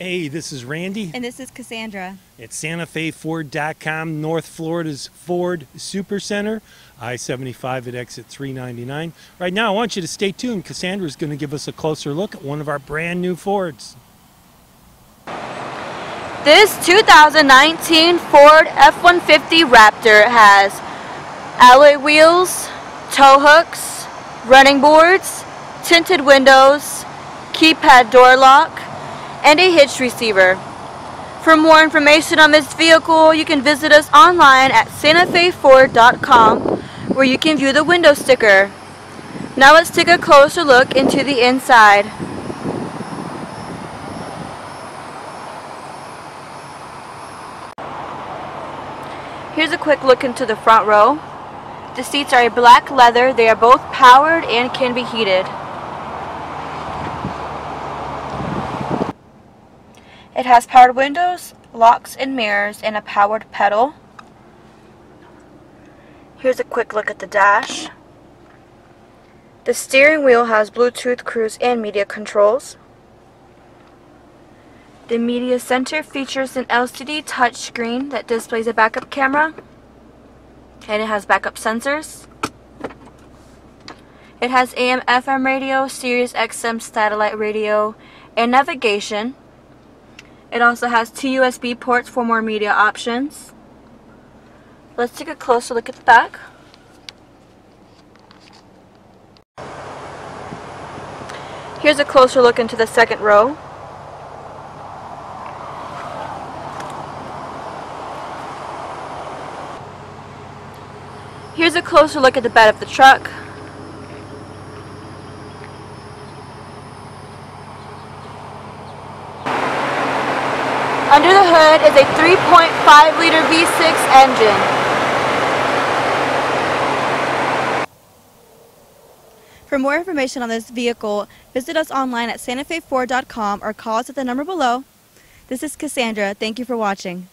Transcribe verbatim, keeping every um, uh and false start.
Hey, this is Randy. And this is Cassandra. At Santa Fe Ford dot com, North Florida's Ford Supercenter, I seventy-five at exit three ninety-nine. Right now, I want you to stay tuned. Cassandra's going to give us a closer look at one of our brand new Fords. This two thousand nineteen Ford F one fifty Raptor has alloy wheels, tow hooks, running boards, tinted windows, keypad door lock, and a hitch receiver. For more information on this vehicle, you can visit us online at Santa Fe Ford dot com, where you can view the window sticker. Now let's take a closer look into the inside. Here's a quick look into the front row. The seats are a black leather. They are both powered and can be heated. It has powered windows, locks and mirrors, and a powered pedal. Here's a quick look at the dash. The steering wheel has Bluetooth, cruise, and media controls. The media center features an L C D touchscreen that displays a backup camera, and it has backup sensors. It has A M F M radio, Sirius X M satellite radio, and navigation. It also has two U S B ports for more media options. Let's take a closer look at the back. Here's a closer look into the second row. Here's a closer look at the bed of the truck. Under the hood is a three point five liter V six engine. For more information on this vehicle, visit us online at Santa Fe Ford dot com or call us at the number below. This is Cassandra. Thank you for watching.